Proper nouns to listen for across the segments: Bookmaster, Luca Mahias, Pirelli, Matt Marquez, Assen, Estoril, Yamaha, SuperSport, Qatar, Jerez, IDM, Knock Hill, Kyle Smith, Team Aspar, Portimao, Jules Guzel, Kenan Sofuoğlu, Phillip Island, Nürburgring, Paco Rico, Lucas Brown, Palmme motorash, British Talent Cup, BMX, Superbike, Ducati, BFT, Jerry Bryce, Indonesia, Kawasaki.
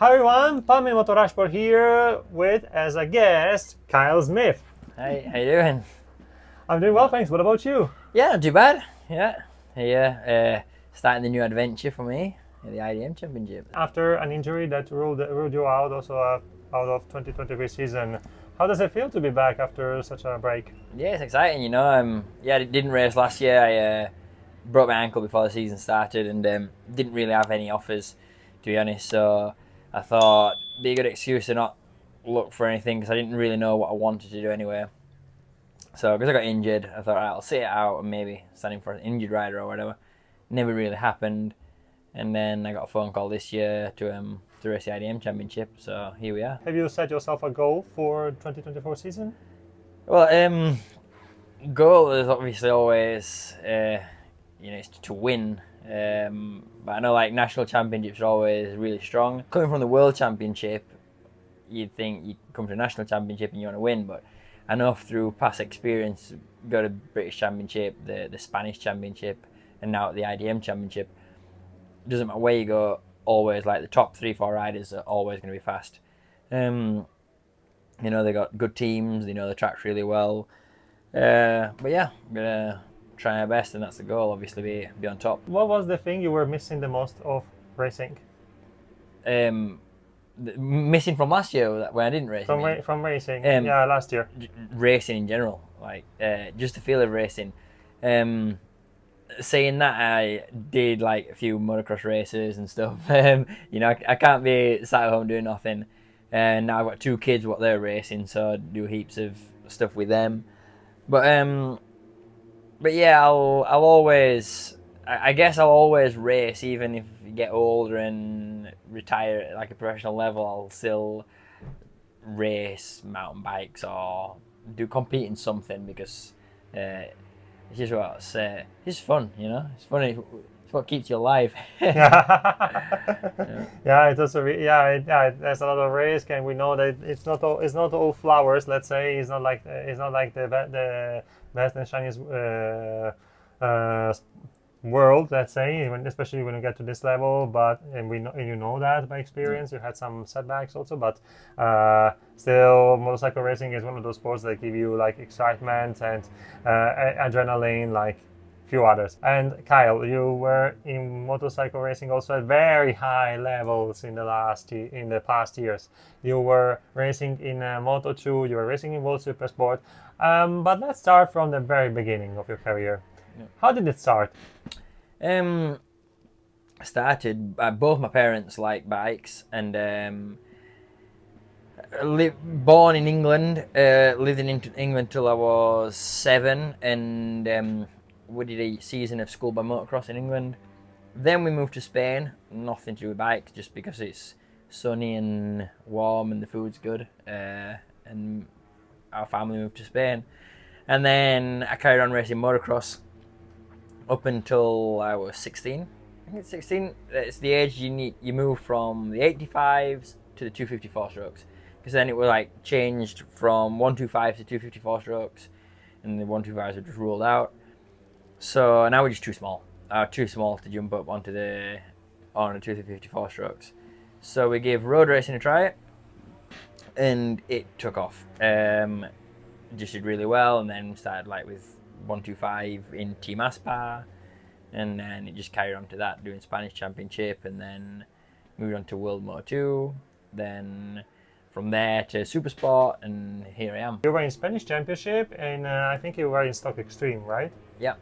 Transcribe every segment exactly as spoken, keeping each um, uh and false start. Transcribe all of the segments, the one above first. Hi everyone, Palmme Motorash here with, as a guest, Kyle Smith. Hi, how you doing? I'm doing well, thanks. What about you? Yeah, not too bad. Yeah, yeah. Uh, starting the new adventure for me, the I D M Championship. After an injury that ruled, ruled you out, also uh, out of twenty twenty-three season, how does it feel to be back after such a break? Yeah, it's exciting. You know, um, yeah, I didn't race last year. I uh, broke my ankle before the season started, and um, didn't really have any offers, to be honest. So I thought it'd be a good excuse to not look for anything because I didn't really know what I wanted to do anyway. So because I got injured, I thought, right, I'll sit it out and maybe stand in for an injured rider or whatever. Never really happened. And then I got a phone call this year to um to race the I D M Championship. So here we are. Have you set yourself a goal for twenty twenty-four season? Well, um, goal is obviously always uh, you know, it's to win. Um, but I know like national championships are always really strong. Coming from the world championship, you'd think you'd come to a national championship and you want to win, but I know through past experience, go to British championship, the, the Spanish championship, and now at the I D M championship, it doesn't matter where you go, always like the top three, four riders are always going to be fast. Um, you know, they got good teams, they know the tracks really well. Uh, but yeah, I'm going to try our best, and that's the goal, obviously, be, be on top. What was the thing you were missing the most of racing? Um, the, missing from last year when I didn't race. From, ra from racing, um, yeah, last year. Racing in general, like uh, just the feel of racing. Um, saying that, I did like a few motocross races and stuff. Um, you know, I, I can't be sat at home doing nothing. And now I've got two kids, what they're racing, so I do heaps of stuff with them. But um. But yeah, I'll, I'll always, I guess I'll always race, even if you get older and retire at like a professional level, I'll still race mountain bikes or do compete in something because uh, it's just what it's, uh, it's fun, you know, it's funny, it's what keeps you alive. Yeah. Yeah, it's also, yeah, it, yeah, there's a lot of risk, and we know that it's not all, it's not all flowers, let's say, it's not like, it's not like the, the, best in Chinese uh, uh, world, let's say, when, especially when you get to this level. But and we know, and you know that by experience, you had some setbacks also. But uh, still, motorcycle racing is one of those sports that give you like excitement and uh, adrenaline, like few others. And Kyle, you were in motorcycle racing also at very high levels in the last in the past years. You were racing in uh, Moto two, you were racing in World SuperSport. Um, but let's start from the very beginning of your career. Yeah. How did it start? Um, started. Uh, both my parents like bikes, and um, live, born in England, uh, lived in England till I was seven, and um, we did a season of school by motocross in England. Then we moved to Spain. Nothing to do with bikes, just because it's sunny and warm and the food's good. Uh, and our family moved to Spain, and then I carried on racing motocross up until I was sixteen. I think it's sixteen. It's the age you need. You move from the eighty-fives to the two fifty-four strokes, because then it was like changed from one twenty-five to two fifty-four strokes, and the one twenty-fives were just ruled out. So now we're just too small. Uh, too small to jump up onto the on the two fifty-four strokes. So we gave road racing a try, and it took off. Um, just did really well, and then started like with one twenty-five in Team Aspar, and then it just carried on to that, doing Spanish Championship, and then moved on to World Moto two, then from there to SuperSport, and here I am. You were in Spanish Championship, and uh, I think you were in Stock Extreme, right? Yeah.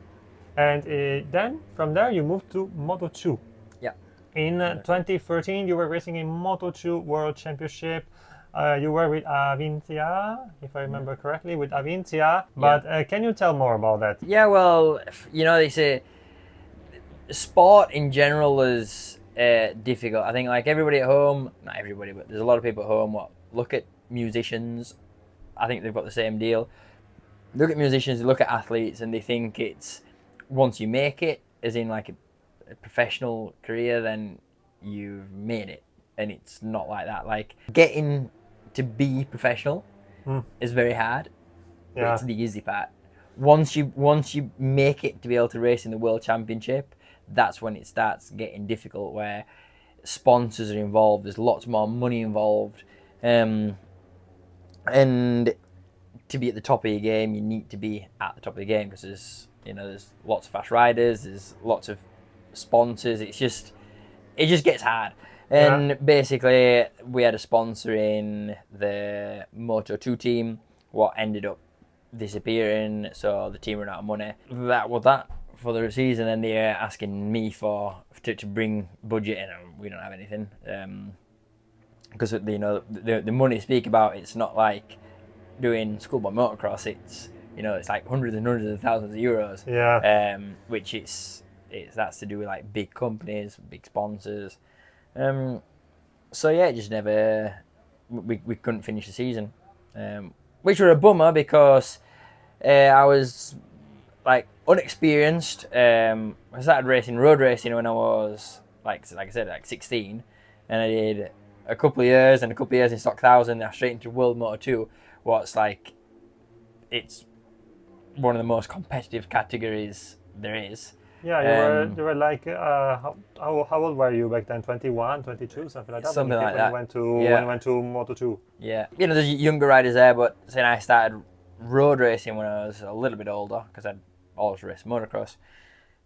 And uh, then from there you moved to Moto two. Yeah. In uh, twenty thirteen you were racing in Moto two World Championship. Uh, you were with Avintia, if I remember correctly, with Avintia. But yeah. Uh, can you tell more about that? Yeah, well, you know, they say sport in general is uh, difficult. I think like everybody at home, not everybody, but there's a lot of people at home what look at musicians. I think they've got the same deal. Look at musicians, they look at athletes, and they think it's once you make it, as in like a, a professional career, then you've made it. And it's not like that. Like getting to be professional mm. is very hard. Yeah. It's the easy part. Once you once you make it to be able to race in the world championship, that's when it starts getting difficult, where sponsors are involved, there's lots more money involved, um, and to be at the top of your game, you need to be at the top of the game, because there's, you know, there's lots of fast riders, there's lots of sponsors. It's just, it just gets hard. And yeah. basically, we had a sponsor in the Moto two team, what ended up disappearing, so the team ran out of money. That was that for the season, and they're asking me for to, to bring budget in, and we don't have anything. Um, because, you know, the, the money you speak about, it's not like doing schoolboy motocross, it's, you know, it's like hundreds and hundreds of thousands of euros. Yeah. Um, which it's, it's, that's to do with like big companies, big sponsors. Um, so yeah, it just never, we, we couldn't finish the season, um, which was a bummer, because uh, I was like unexperienced. Um, I started racing, road racing, when I was like, like I said, like sixteen, and I did a couple of years and a couple of years in Stock Thousand, and I straight into World Moto two. What's like, it's one of the most competitive categories there is. Yeah, you, um, were, you were like, uh, how, how, how old were you back then? twenty-one, twenty-two, something like that? Something like that. When you went to, yeah. went to Moto two. Yeah. You know, there's younger riders there, but then I started road racing when I was a little bit older, because I'd always raced motocross.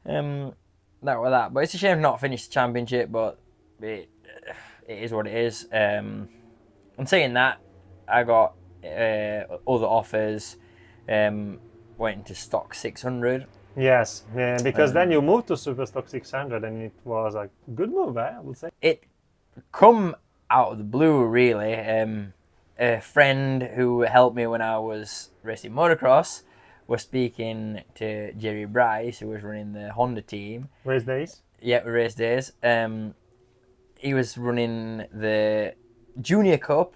Um, that was that. But it's a shame not finished the championship, but it, it is what it is. Um, and saying that, I got uh, other offers, um, went into Stock six hundred. Yes, yeah, because um, then you moved to Superstock six hundred, and it was a good move, eh, I would say. It come out of the blue, really. Um, a friend who helped me when I was racing motocross was speaking to Jerry Bryce, who was running the Honda team. Race days? Yeah, race days. Um, he was running the Junior Cup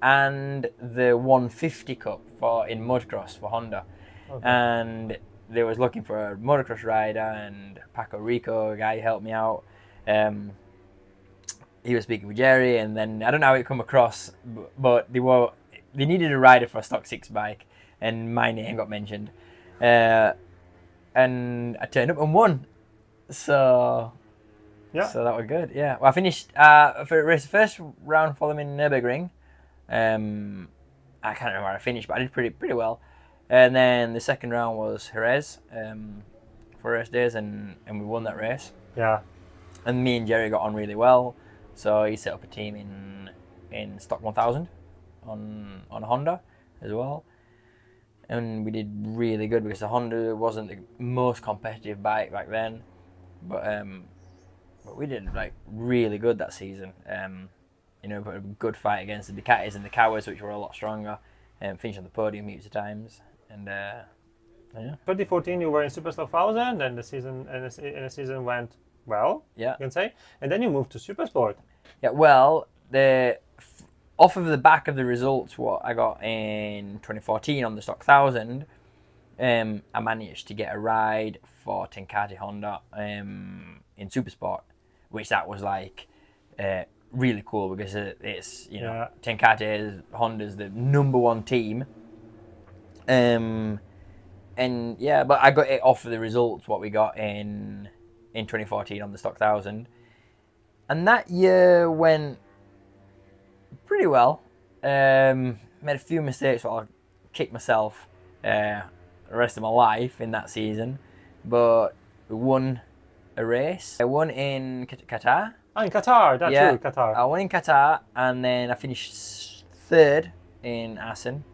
and the one fifty Cup for in motocross for Honda. Okay. And they was looking for a motocross rider, and Paco Rico, a guy who helped me out, um, he was speaking with Jerry, and then I don't know how it come across, but they were they needed a rider for a Stock six bike, and my name got mentioned, uh, and I turned up and won, so yeah, so that was good. Yeah, well, I finished uh, for the first round following Nürburgring. Um, I can't remember where I finished, but I did pretty pretty well. And then the second round was Jerez, um, for race days, and, and we won that race. Yeah. And me and Jerry got on really well, so he set up a team in in Stock one thousand on on Honda as well. And we did really good, because the Honda wasn't the most competitive bike back then, but um, but we did like really good that season. Um, you know, but a good fight against the Ducatis and the Kawas, which were a lot stronger, and finished on the podium heaps of times. And uh, yeah. twenty fourteen, you were in Superstock one thousand, and the season and the, and the season went well. Yeah, you can say. And then you moved to SuperSport. Yeah, well, the f off of the back of the results, what I got in twenty fourteen on the Stock one thousand, um, I managed to get a ride for Ten Kate Honda um, in SuperSport, which that was like uh, really cool, because it, it's you know yeah. Ten Kate Honda's the number one team. Um and yeah, but I got it off of the results what we got in in twenty fourteen on the Stock one thousand, and that year went pretty well. Um, made a few mistakes that I'll kick myself uh, the rest of my life in that season, but we won a race. I won in Qatar. Oh, in Qatar, that's yeah, true, Qatar. I won in Qatar, and then I finished third in Assen.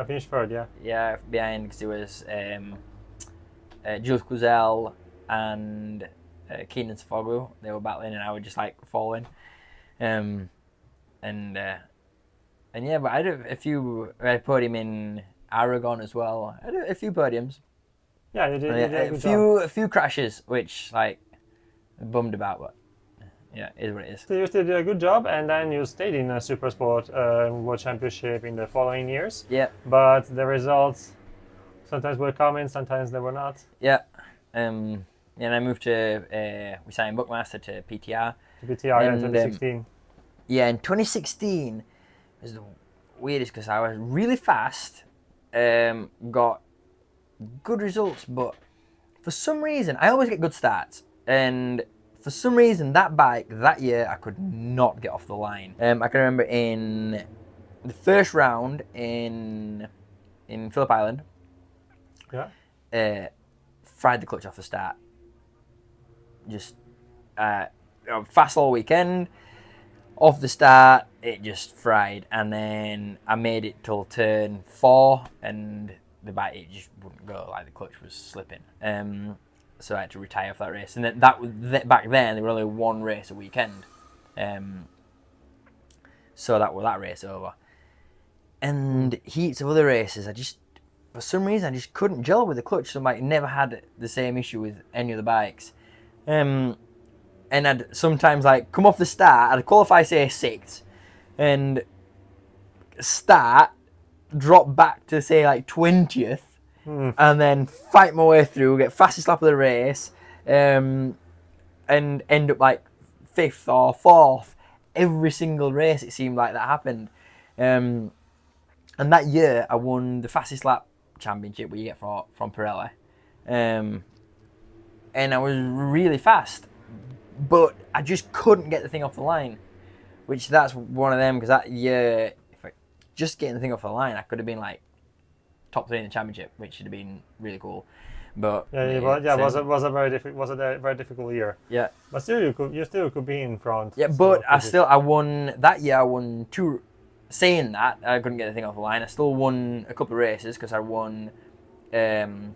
I finished third, yeah. Yeah, behind, because there was um, uh, Jules Guzel and uh, Kenan Sofuoğlu. They were battling, and I was just like falling. Um, and uh, and yeah, but I had a few. I put him in Aragon as well. I had a few podiums. Yeah, you did. You did a, a few, a few crashes, which like bummed about, but yeah, it is what it is. So you still did a good job, and then you stayed in a SuperSport uh, World Championship in the following years. Yeah. But the results sometimes were coming, sometimes they were not. Yeah. Um, and I moved to, uh, we signed Bookmaster to P T R. To P T R, and, in twenty sixteen. Um, yeah, in twenty sixteen, it was the weirdest, because I was really fast, um, got good results, but for some reason, I always get good starts, and For some reason, that bike that year, I could not get off the line. Um, I can remember in the first round in in Phillip Island, yeah, uh, fried the clutch off the start. Just uh, fast all weekend, off the start, it just fried. And then I made it till turn four, and the bike, it just wouldn't go, like the clutch was slipping. Um, so I had to retire off that race. And that, that was th back then, there were only one race a weekend. Um, so that was that race over. And heaps of other races, I just, for some reason, I just couldn't gel with the clutch. So I never had the same issue with any of the bikes. Um, and I'd sometimes, like, come off the start, I'd qualify, say, sixth, and start, drop back to, say, like, twentieth, mm. and then fight my way through, get fastest lap of the race, um, and end up, like, fifth or fourth. Every single race, it seemed like that happened. Um, and that year, I won the fastest lap championship, where you get for, from Pirelli. Um... And I was really fast, but I just couldn't get the thing off the line, which that's one of them, because that year, if I, just getting the thing off the line, I could have been like top three in the championship, which should have been really cool. But yeah, yeah, well, yeah so, was it was a very difficult was a very difficult year. Yeah, but still you could you still could be in front. Yeah, but so I still I won that year. I won two. Saying that, I couldn't get the thing off the line. I still won a couple of races because I won um,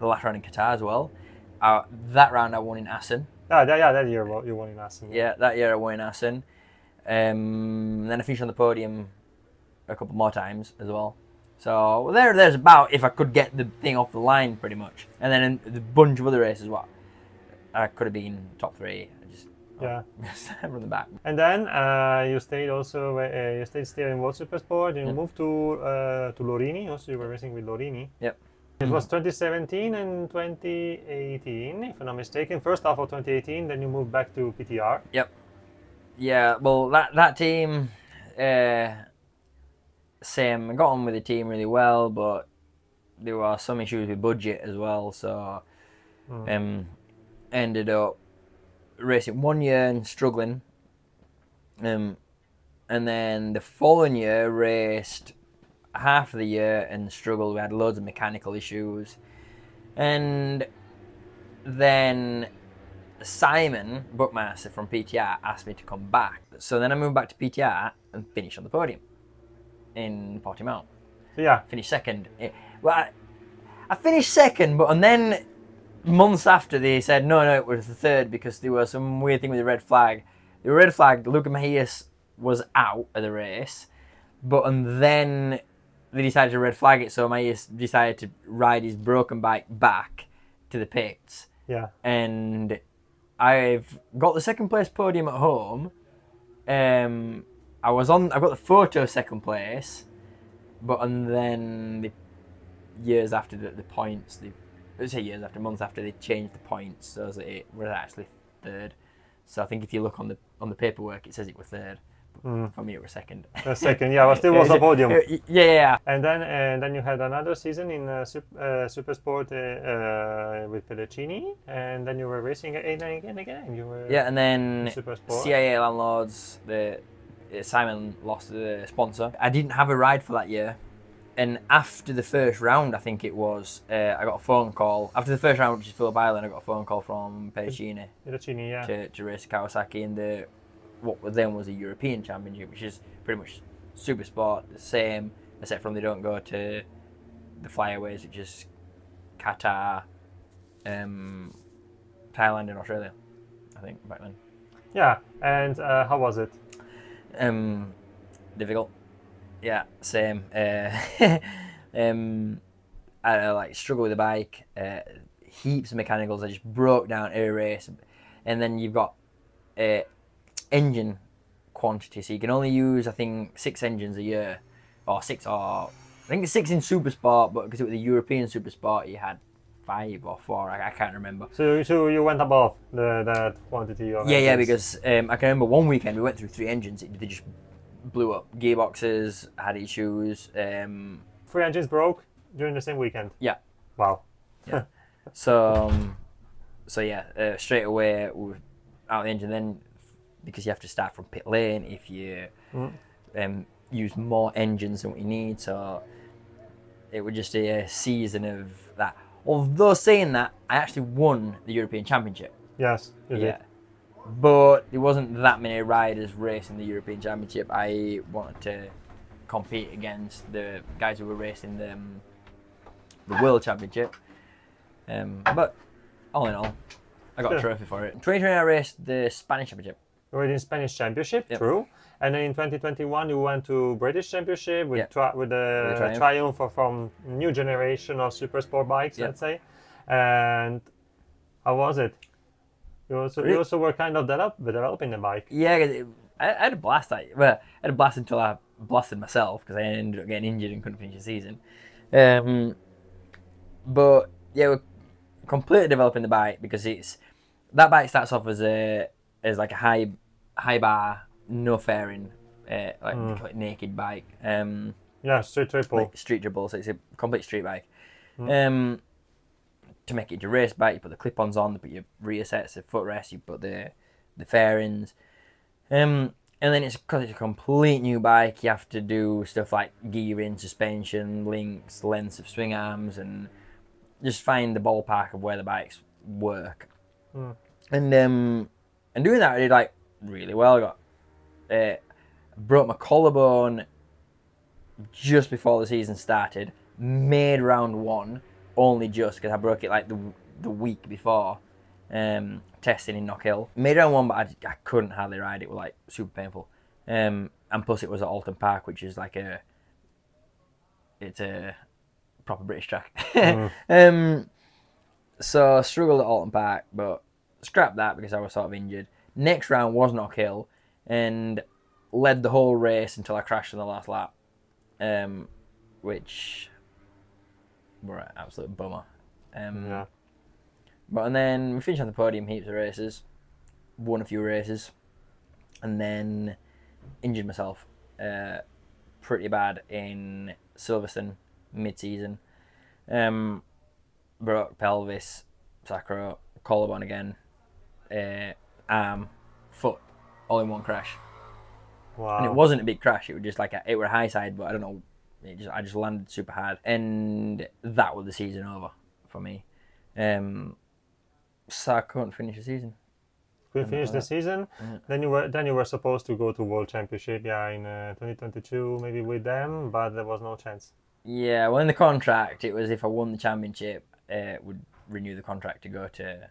the last round in Qatar as well. Uh, that round I won in Assen. Oh, that, yeah, that year you won in Assen. Yeah, yeah that year I won in Assen. Um, then I finished on the podium a couple more times as well. So well, there, there's about if I could get the thing off the line pretty much. And then in the bunch of other races, what I could have been top three. I just yeah, oh, from the back. And then uh, you stayed also uh, you stayed still in World Supersport. You yep. moved to uh, to Lorini. Also, you were racing with Lorini. Yep. It was twenty seventeen and twenty eighteen, if I'm not mistaken. First half of twenty eighteen, then you moved back to P T R. Yep. Yeah, well, that, that team, uh, same, I got on with the team really well, but there were some issues with budget as well, so mm. um, ended up racing one year and struggling. Um, and then the following year, raced half of the year and struggled. We had loads of mechanical issues, and then Simon Bookmaster from P T R asked me to come back. So then I moved back to P T R and finished on the podium in Portimao. So yeah, finished second. Well, I, I finished second, but and then months after they said no, no, it was the third because there was some weird thing with the red flag. The red flag. Luca Mahias was out of the race, but and then they decided to red flag it, so Mahias decided to ride his broken bike back to the pits. Yeah. And I've got the second place podium at home. Um, I was on. I got the photo second place, but and then the years after the, the points, the let's say years after, months after, they changed the points, so it was, it was actually third. So I think if you look on the on the paperwork, it says it was third. Mm. For me, it was second. A second, yeah, but still was a podium. Yeah, yeah, yeah. And then, and then you had another season in uh, sup, uh, Supersport uh, uh, with Pedercini, and then you were racing again and again. You were yeah, and then C I A Landlords. The uh, Simon lost the sponsor. I didn't have a ride for that year, and after the first round, I think it was, uh, I got a phone call after the first round, which is Phillip Island. I got a phone call from Pedercini. Pedercini, yeah. To, to race Kawasaki in the. What then was a European Championship, which is pretty much Supersport, the same, except from they don't go to the flyaways, which is Qatar, um, Thailand and Australia, I think, back then. Yeah, and uh, how was it? Um, difficult. Yeah, same. Uh, um, I, I like struggle with the bike, uh, heaps of mechanicals, I just broke down every race, and then you've got... Uh, engine quantity, so you can only use I think six engines a year, or six, or I think it's six in Supersport, but because it was the European Supersport, you had five or four. I, I can't remember. So, so you went above the that quantity of yeah, engines. Yeah, because um, I can remember one weekend we went through three engines. It, they just blew up. Gearboxes had issues. Um, three engines broke during the same weekend. Yeah. Wow. Yeah. so, um, so yeah, uh, straight away we were out the engine then, because you have to start from pit lane if you mm. um, use more engines than what you need. So it would just be a season of that. Although saying that, I actually won the European Championship. Yes, you did. Yeah. But there wasn't that many riders racing the European Championship. I wanted to compete against the guys who were racing the, um, the World Championship. Um, but all in all, I got yeah. a trophy for it. In twenty twenty, I raced the Spanish Championship. You were in Spanish Championship, yep. true. And then in twenty twenty-one, you went to British Championship with, yep. tri with the, the triumph, triumph from new generation of Supersport bikes, yep. let's say. And how was it? You also, really? you also were kind of develop, developing the bike. Yeah, it, I, I had a blast. I, well, I had a blast until I blasted myself because I ended up getting injured and couldn't finish the season. Um, but yeah, we're completely developing the bike because it's that bike starts off as a as like a high high bar, no fairing, uh, like mm. naked bike. Um, yeah, street triple. Like street triple, so it's a complete street bike. Mm. Um, to make it into a race bike, you put the clip-ons on, you put your rear sets, the footrest, you put the the fairings, um, and then it's because it's a complete new bike. You have to do stuff like gearing, suspension, links, lengths of swing arms, and just find the ballpark of where the bikes work. Mm. And um, and doing that, I did like really well. I got uh, broke my collarbone just before the season started. Made round one. Only just because I broke it like the the week before um, testing in Knock Hill. Made round one, but I, I couldn't hardly ride it. It was like super painful, um, and plus it was at Oulton Park, which is like a it's a proper British track. mm. um, so I struggled at Oulton Park, but scrapped that because I was sort of injured. Next round was Knock Hill, and led the whole race until I crashed in the last lap, um, which. Were an absolute bummer. Um, yeah. But and then we finished on the podium, heaps of races, won a few races, and then injured myself uh, pretty bad in Silverstone mid-season. Um, broke pelvis, sacro, collarbone again, uh, arm, foot, all in one crash. Wow. And it wasn't a big crash. It was just like a, it were a high side, but I don't know. It just, I just landed super hard, and that was the season over for me. Um, so I couldn't finish the season. Couldn't finish the season. Yeah. Then you were then you were supposed to go to World Championship, yeah, in uh, twenty twenty-two, maybe with them, but there was no chance. Yeah, well, in the contract, it was if I won the championship, uh, would renew the contract to go to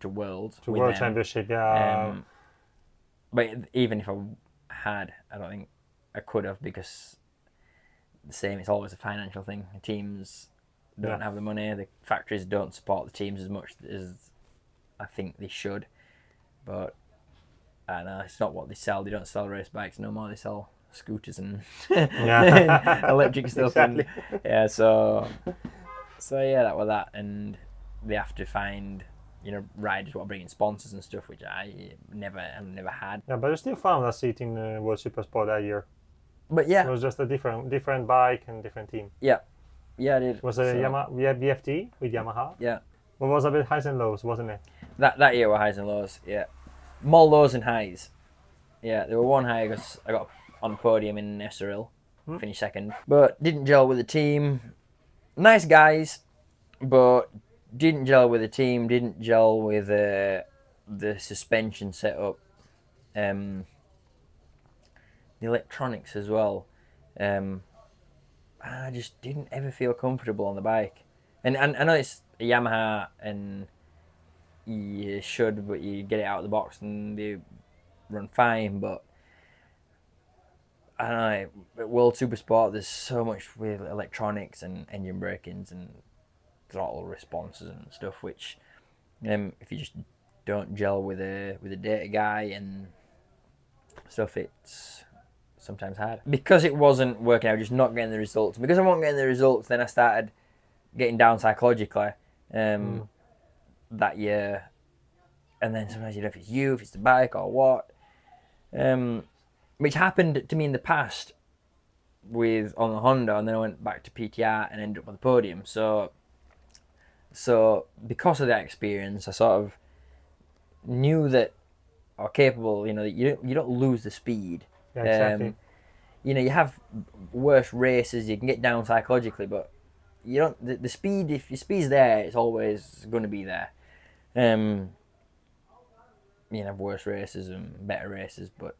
to World to World them. Championship, yeah. Um, but even if I had, I don't think I could have because. The same, it's always a financial thing. The teams don't yeah. have the money, the factories don't support the teams as much as I think they should. But I don't know, it's not what they sell. They don't sell race bikes no more, they sell scooters and, yeah. and electric stuff. Exactly. And, yeah, so so yeah, that was that. And they have to find, you know, riders who are bringing sponsors and stuff, which I never I never had. Yeah, but I still found a seat in uh, World Supersport that year. But yeah, it was just a different, different bike and different team. Yeah, yeah, I did. It was a so, Yamaha, we had B F T with Yamaha. Yeah, but it was a bit highs and lows, wasn't it? That that year were highs and lows. Yeah, more lows than highs. Yeah, there were one high because I got on the podium in Estoril, hmm. finished second, but didn't gel with the team. Nice guys, but didn't gel with the team. Didn't gel with uh, the suspension setup. Um. The electronics as well, um, and I just didn't ever feel comfortable on the bike. And, and I know it's a Yamaha, and you should, but you get it out of the box and they run fine. But I don't know. At World Supersport, there's so much with electronics and engine breakings and throttle responses and stuff, which um, if you just don't gel with a with a data guy and stuff, it's sometimes hard. Because it wasn't working out, just not getting the results. Because I wasn't getting the results, then I started getting down psychologically um, mm. that year. And then sometimes you don't know if it's you, if it's the bike or what. Um, which happened to me in the past with on the Honda, and then I went back to P T R and ended up on the podium. So, so because of that experience, I sort of knew that are capable. You know, you you don't lose the speed. Yeah, exactly. Um, you know, you have worse races. You can get down psychologically, but you don't. The, the speed, if your speed's there, it's always going to be there. Um, you know, have worse races and better races, but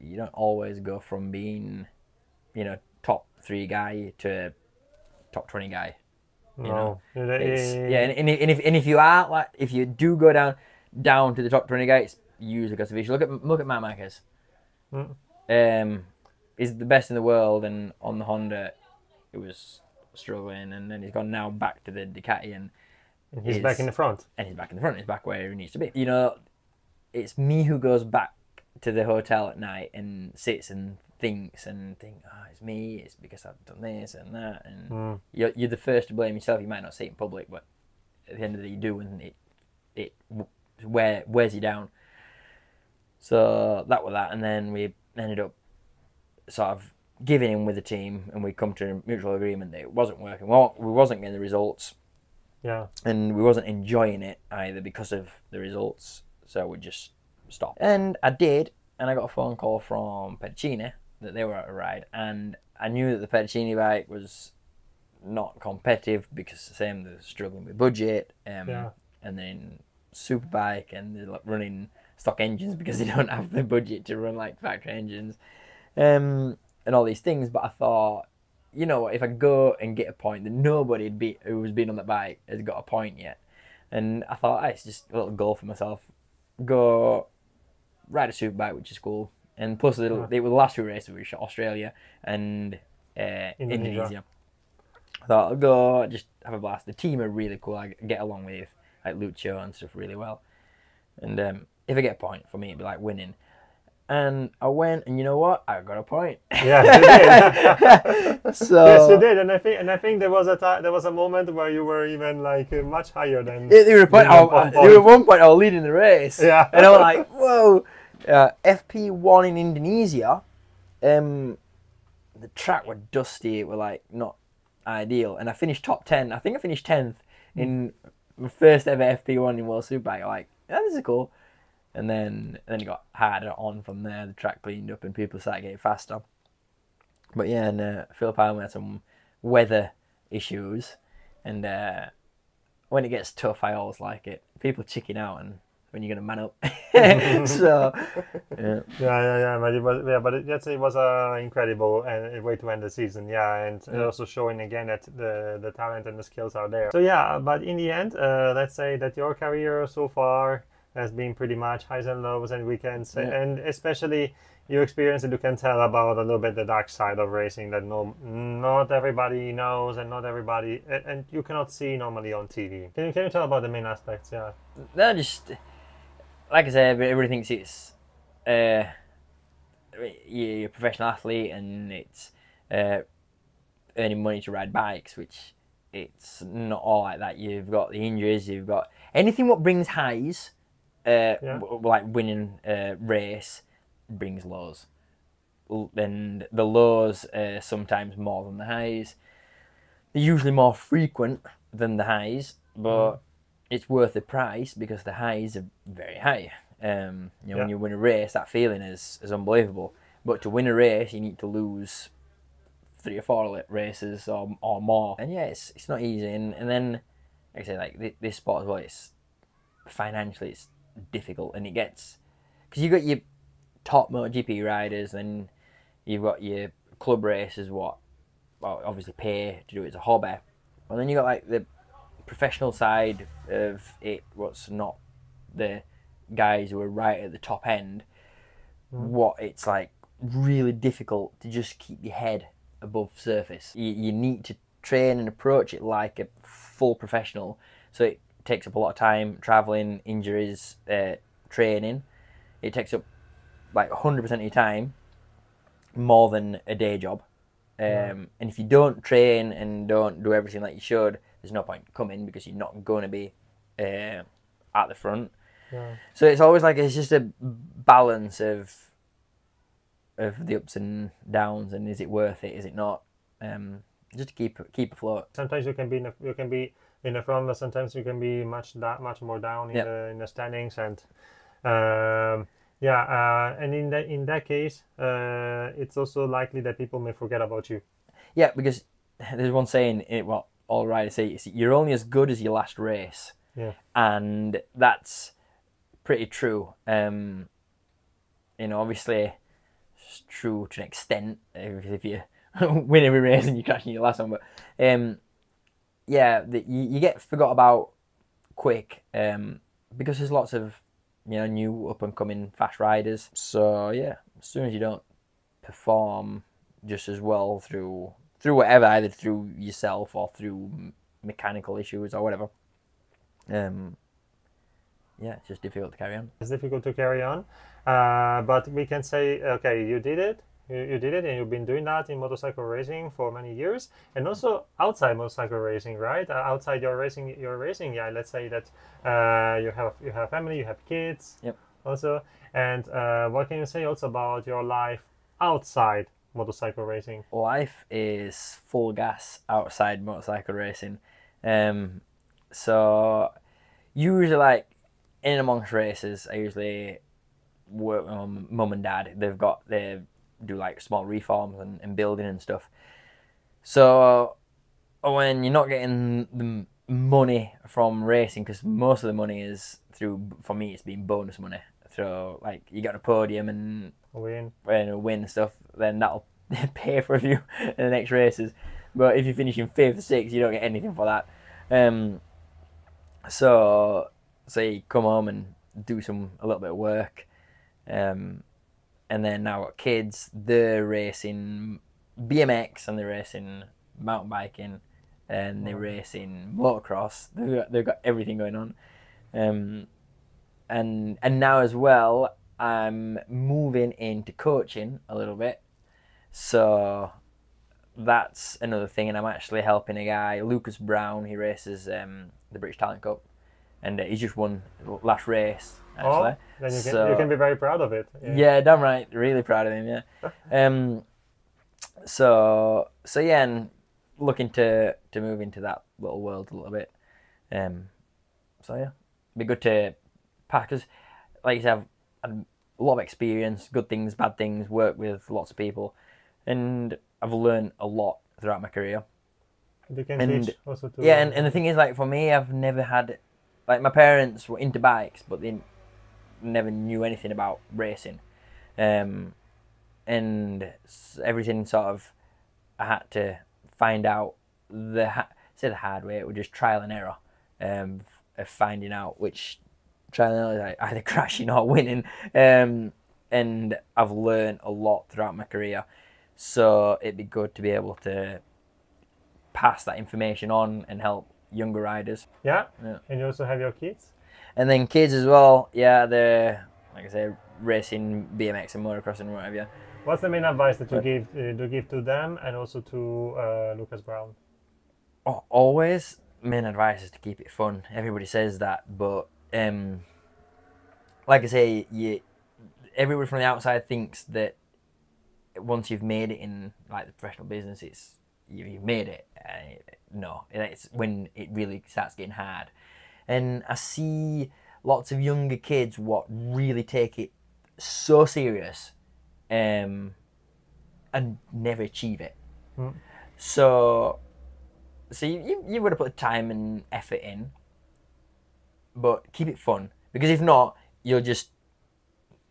you don't always go from being, you know, top three guy to top twenty guy. You no. know, it's, yeah, and, and if and if you are like, if you do go down down to the top twenty guy, it's usually because of issue. Look at look at Matt Marquez. Mm. Um, he's the best in the world, and on the Honda, it was struggling, and then he's gone now back to the Ducati, and, and he's back in the front, and he's back in the front, he's back where he needs to be. You know, it's me who goes back to the hotel at night and sits and thinks and think, oh, it's me, it's because I've done this and that, and mm. you're, you're the first to blame yourself. You might not say it in public, but at the end of the day you do, and it it wear, wears you down. So that was that, and then we ended up sort of giving in with the team, and we come to a mutual agreement that it wasn't working well, we wasn't getting the results, yeah, and we wasn't enjoying it either because of the results, so we just stopped. And I did, and I got a phone call from Pedercini that they were at a ride, and I knew that the Pedercini bike was not competitive because the same, they're struggling with budget, um, yeah. and then Superbike, and they're like running stock engines because they don't have the budget to run like factory engines, um, and all these things. But I thought, you know what, if I go and get a point, then nobody be, who's been on that bike has got a point yet. And I thought, oh, it's just a little goal for myself. Go ride a Superbike, which is cool. And plus, they were the last two races, we shot Australia and uh, Indonesia. Indonesia. I thought, I'll go, just have a blast. The team are really cool. I get along with like Lucho and stuff really well. And um, if I get a point, for me, it'd be like winning. And I went, and you know what? I got a point. Yeah, you did. So yes, you did. And I think, and I think there was a time, there was a moment where you were even like much higher than. Yeah, they were point. I, I, point. They were at one point I was leading the race. Yeah, and I was like, whoa. Uh, F P one in Indonesia, um, the track were dusty, it were like not ideal, and I finished top ten. I think I finished tenth in my first ever F P one in World Superbike. Like, yeah, this is cool. And then and then it got harder on from there. The track cleaned up and people started getting faster. But yeah, and uh, Phillip Island had some weather issues, and uh, when it gets tough, I always like it. People chicken out and. When you're gonna man up, so yeah, yeah, yeah, yeah. But it was, yeah, but it, yes, it was an uh, incredible uh, way to end the season, yeah, and yeah. also showing again that the the talent and the skills are there. So yeah, but in the end, uh, let's say that your career so far has been pretty much highs and lows and weekends, yeah. and especially your experience that you can tell about a little bit the dark side of racing that no, not everybody knows and not everybody and, and you cannot see normally on T V. Can you can you tell about the main aspects? Yeah, that just. Like I said, everybody thinks it's uh, you're a professional athlete and it's uh, earning money to ride bikes, which it's not all like that. You've got the injuries, you've got anything what brings highs, uh, yeah. like winning a race, brings lows. And the lows are sometimes more than the highs. They're usually more frequent than the highs, but... Mm. It's worth the price because the highs are very high. Um, you know, yeah. When you win a race, that feeling is, is unbelievable. But to win a race, you need to lose three or four races or, or more. And yeah, it's it's not easy. And, and then, like I say, like this sport as well, it's financially it's difficult, and it gets because you've got your top MotoGP riders, then you've got your club races, what well, obviously pay to do it as a hobby, and then you got like the professional side of it, what's not the guys who are right at the top end, mm. what it's like really difficult to just keep your head above surface. You, you need to train and approach it like a full professional, so it takes up a lot of time, traveling, injuries, uh, training. It takes up like one hundred percent of your time, more than a day job. Um, mm. And if you don't train and don't do everything like you should, there's no point coming because you're not going to be uh, at the front. Yeah. So it's always like it's just a balance of of the ups and downs, and is it worth it? Is it not? Um, just to keep keep afloat. Sometimes you can be in the, you can be in the front, but sometimes you can be much that much more down in yep. the in the standings, and um, Yeah, uh, and in that in that case, uh, it's also likely that people may forget about you. Yeah, because there's one saying, it, well, all riders say, you're only as good as your last race. Yeah, and that's pretty true. Um, you know, obviously, it's true to an extent if, if you win every race and you crash in your last one, but um, yeah, the, you, you get forgot about quick um, because there's lots of, you know, new up and coming fast riders. So yeah, as soon as you don't perform just as well through through whatever, either through yourself or through mechanical issues or whatever, um, yeah, it's just difficult to carry on. It's difficult to carry on, uh, but we can say, okay, you did it, you, you did it, and you've been doing that in motorcycle racing for many years, and also outside motorcycle racing, right? Uh, outside your racing, your racing, yeah. Let's say that uh, you have you have family, you have kids, yep. Also, and uh, what can you say also about your life outside motorcycle racing? Life is full gas outside motorcycle racing, um, so usually like in amongst races, I usually work with my mum and dad. They've got they do like small reforms and, and building and stuff. So when you're not getting the money from racing, because most of the money is through, for me it's been bonus money. So like you get on a podium and win and win stuff, then that'll pay for a few in the next races. But if you're finishing fifth, sixth, you don't get anything for that. Um, so say so come home and do some a little bit of work, um, and then now I've got kids. They're racing B M X and they're racing mountain biking and they're racing motocross. They've got, they've got everything going on, um, and and now as well, I'm moving into coaching a little bit, so that's another thing. And I'm actually helping a guy, Lucas Brown. He races um, the British Talent Cup, and uh, he just won last race. Actually, oh, then you can, so, you can be very proud of it. Yeah, yeah, damn right, really proud of him. Yeah. um. So so yeah, and looking to to move into that little world a little bit. Um. So yeah, be good to pack us. Like you said, I've had a lot of experience, good things, bad things, worked with lots of people, and I've learned a lot throughout my career. You can and, teach also to yeah, and, and the thing is, like for me, I've never had. Like, my parents were into bikes, but they never knew anything about racing. Um, and everything sort of, I had to find out, the ha say the hard way, it was just trial and error um, of finding out which trial and error is like either crashing or winning. Um, and I've learned a lot throughout my career. So it'd be good to be able to pass that information on and help younger riders. Yeah. Yeah, and you also have your kids? And then kids as well, yeah, they're, like I say, racing B M X and motocross and whatever. Yeah. What's the main advice that you but, give uh, to give to them and also to uh, Lucas Brown? Oh, always, main advice is to keep it fun. Everybody says that, but um, like I say, you, everybody from the outside thinks that once you've made it in like the professional business, it's you, you've made it. Uh, no, it's when it really starts getting hard. And I see lots of younger kids what really take it so serious um, and never achieve it. Mm. So so you, you've got to put time and effort in, but keep it fun. Because if not, you'll just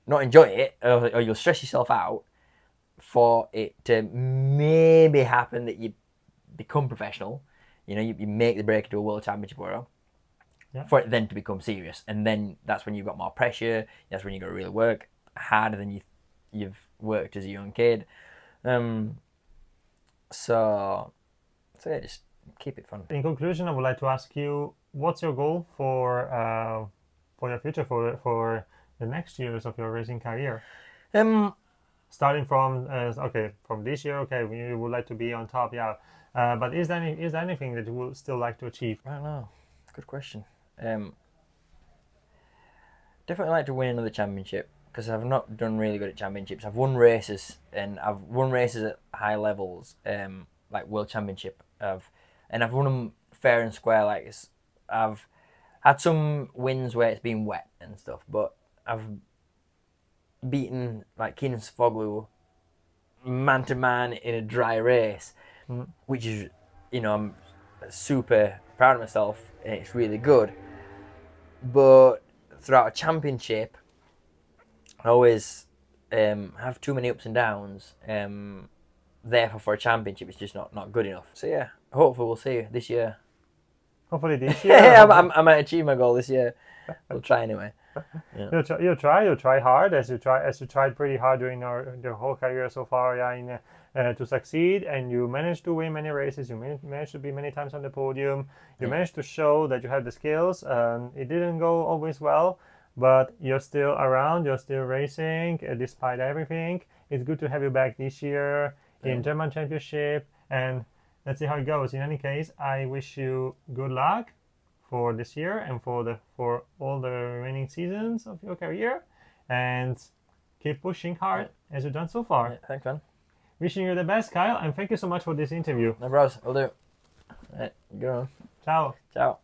not enjoy it or, or you'll stress yourself out for it to maybe happen that you become professional. You know, you, you make the break into a world championship or yeah. For it then to become serious, and then that's when you've got more pressure. That's when you got to really work harder than you you've worked as a young kid. Um. So, so yeah, just keep it fun. In conclusion, I would like to ask you, what's your goal for uh, for your future, for for the next years of your racing career? Um, starting from uh, okay, from this year, okay, you would like to be on top, yeah. Uh, but is there, any, is there anything that you would still like to achieve? I don't know. Good question. Um, definitely like to win another championship, because I've not done really good at championships. I've won races, and I've won races at high levels, um, like world championship. I've, and I've won them fair and square. Like it's, I've had some wins where it's been wet and stuff, but I've beating like Kenan Sofuoğlu man to man in a dry race, mm. which is, you know, I'm super proud of myself and it's really good. But throughout a championship, I always um, have too many ups and downs. Um, therefore, for a championship, it's just not not good enough. So yeah, hopefully we'll see you this year. Hopefully this year. Yeah, I'm, I'm, I might achieve my goal this year. We'll try anyway. Yeah. You'll, try, you'll try. You'll try hard, as you try as you tried pretty hard during our the whole career so far. Yeah, in, uh, to succeed, and you managed to win many races. You man managed to be many times on the podium. You yeah. managed to show that you had the skills. Um, it didn't go always well, but you're still around. You're still racing uh, despite everything. It's good to have you back this year yeah. in German Championship, and let's see how it goes. In any case, I wish you good luck for this year and for the for all the remaining seasons of your career, and keep pushing hard yeah. as you've done so far. Yeah, thanks, man. Wishing you the best, Kyle, and thank you so much for this interview. No bros, I'll do. All right, go on. Ciao. Ciao.